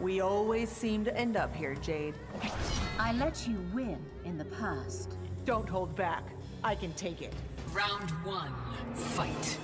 We always seem to end up here, Jade. I let you win in the past. Don't hold back. I can take it. Round one, fight.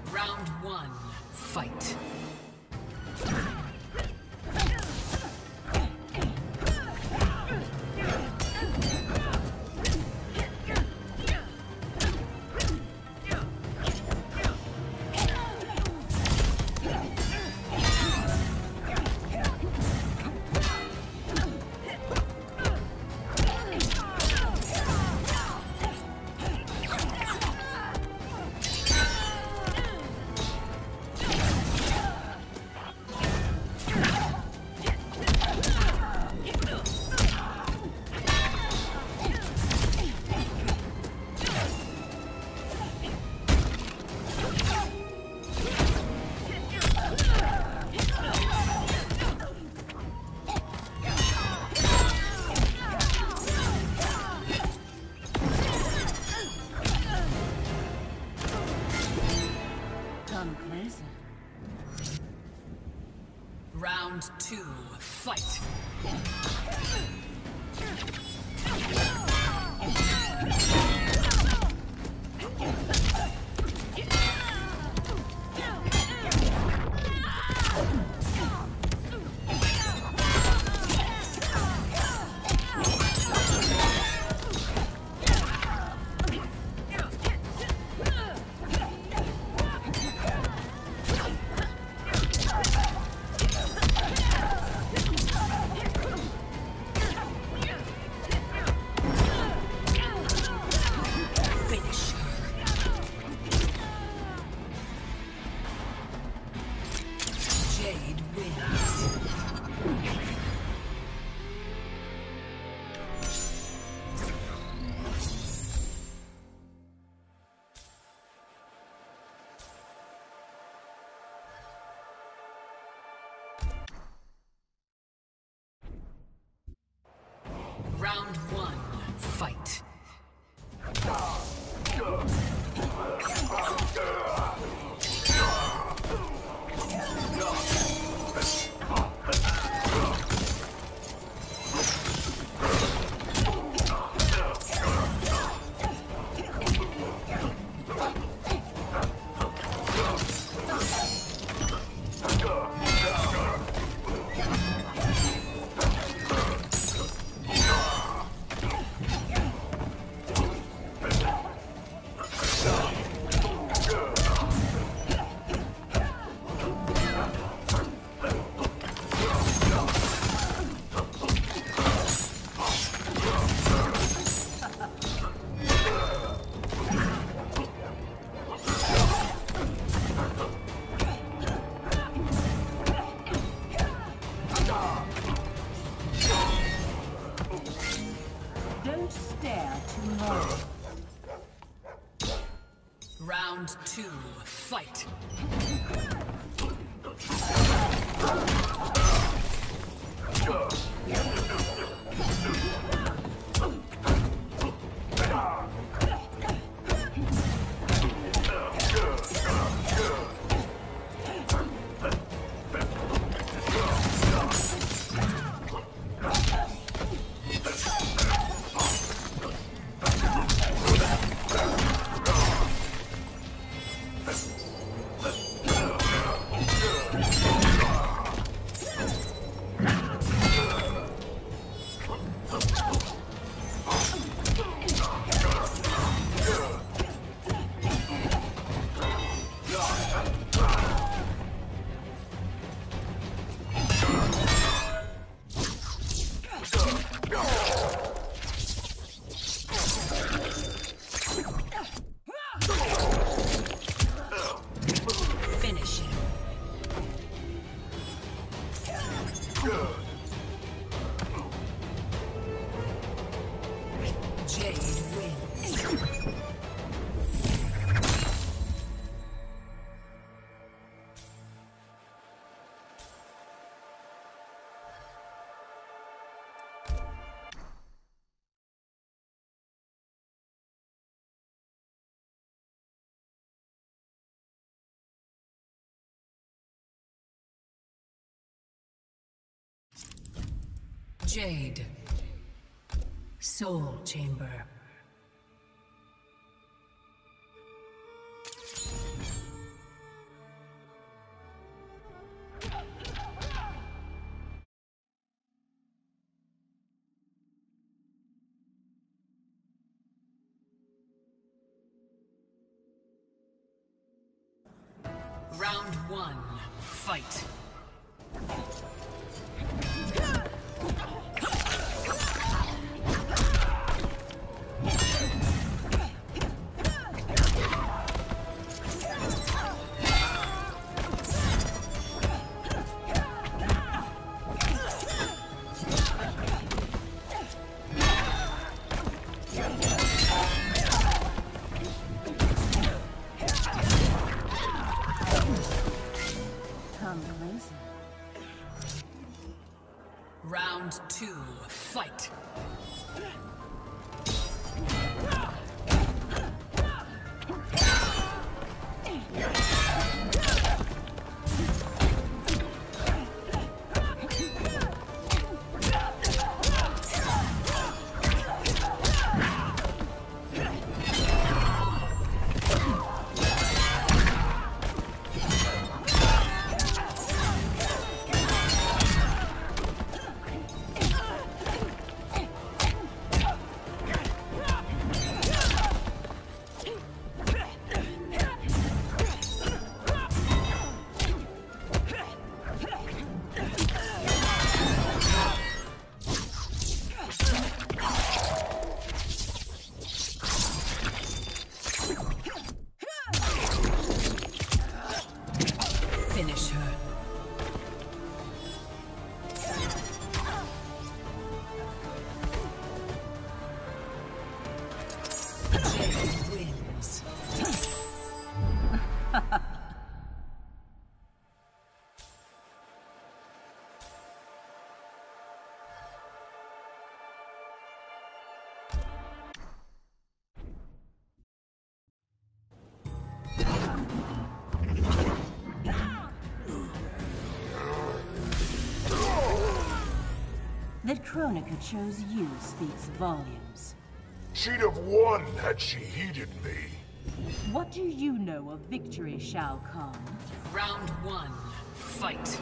Round one, fight. Round two, fight! Round one, fight. Round 2, fight! Jade. Soul Chamber. Round 1, fight. Round 2, fight! That Kronika chose you speaks volumes. She'd have won had she heeded me. What do you know of victory, Shao Kahn? Round 1, fight.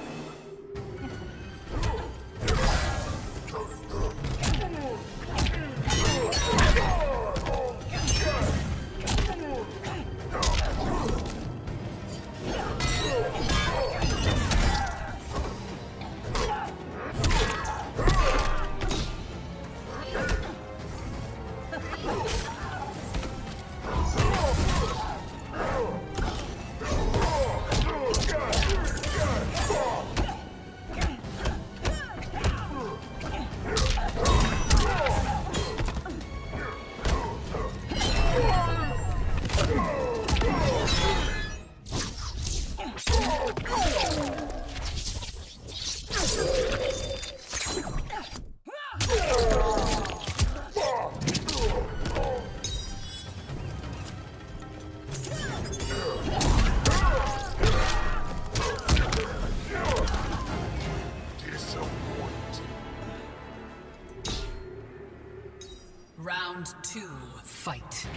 fight.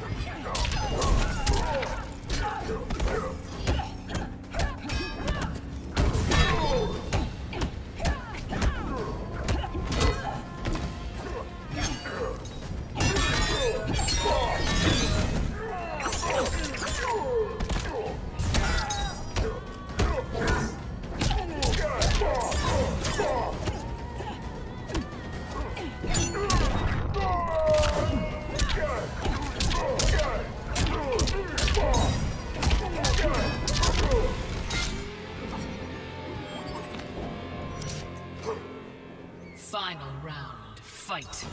Final round, fight.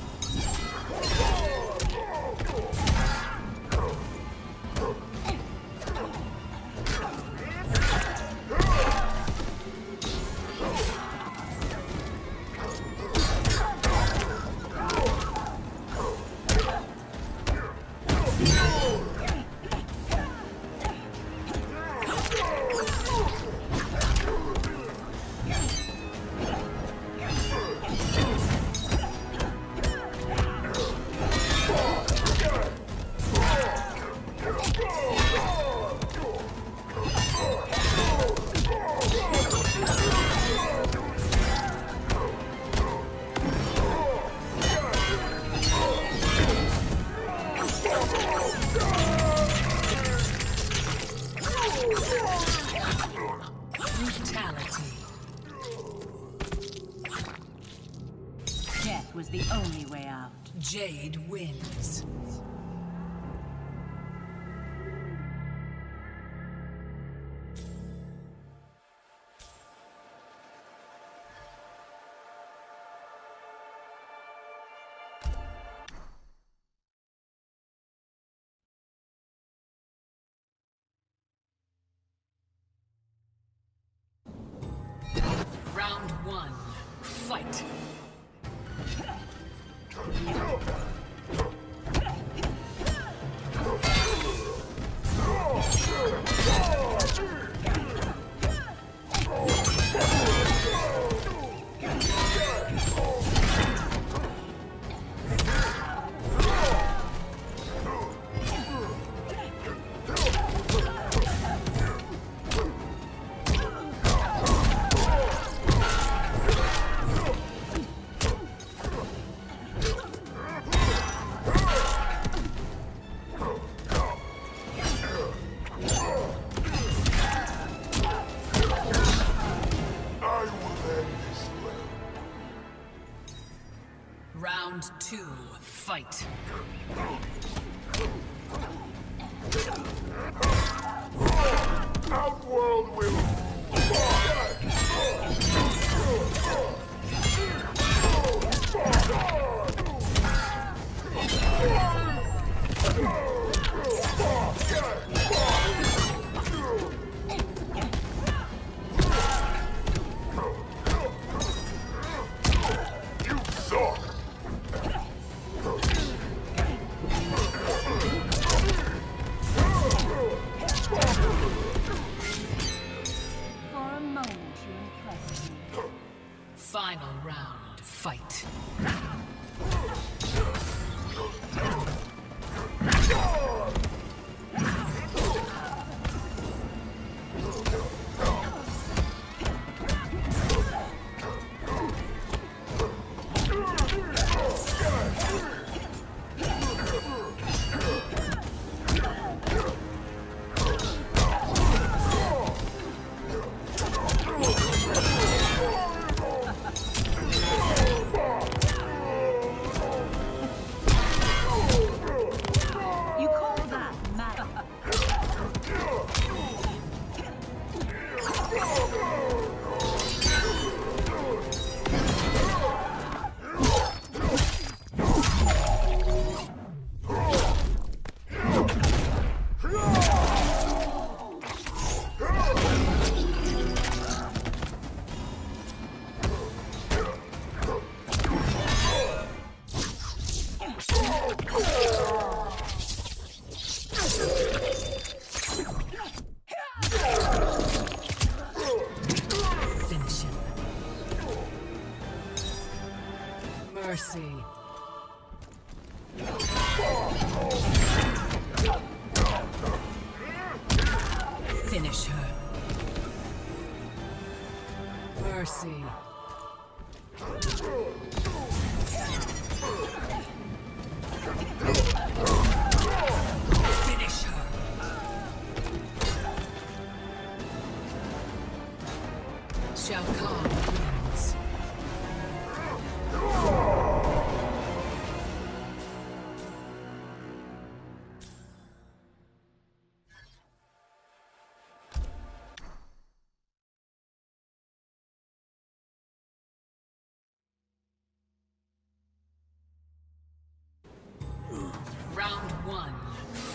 Death was the only way out. Jade wins. Round one, fight!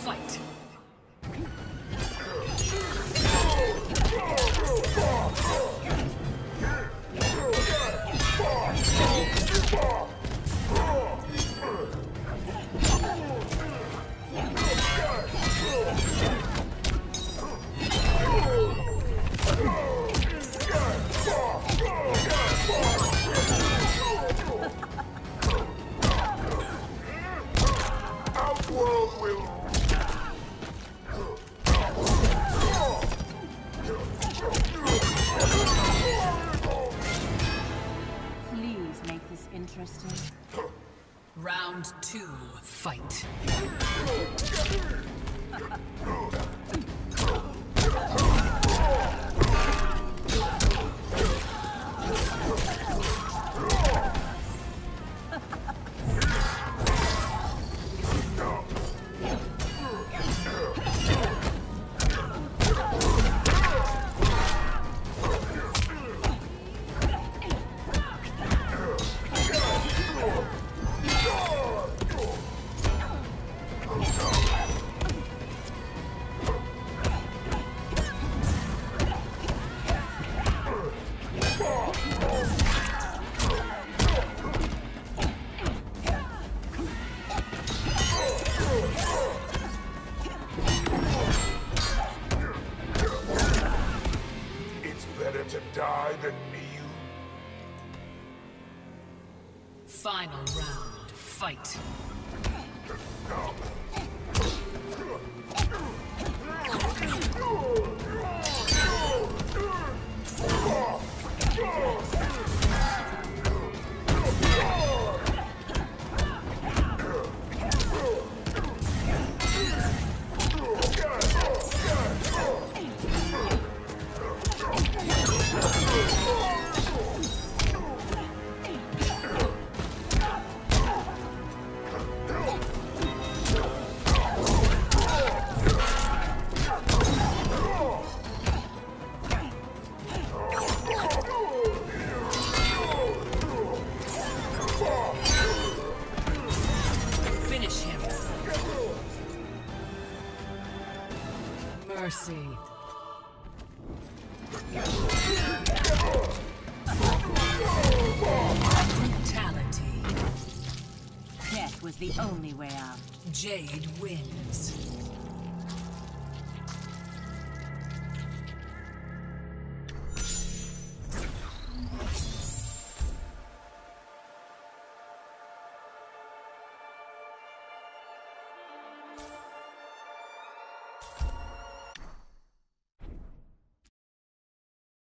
fight. Round 2, fight. Final round, fight. Mercy. Brutality. Death was the only way out. Jade wins.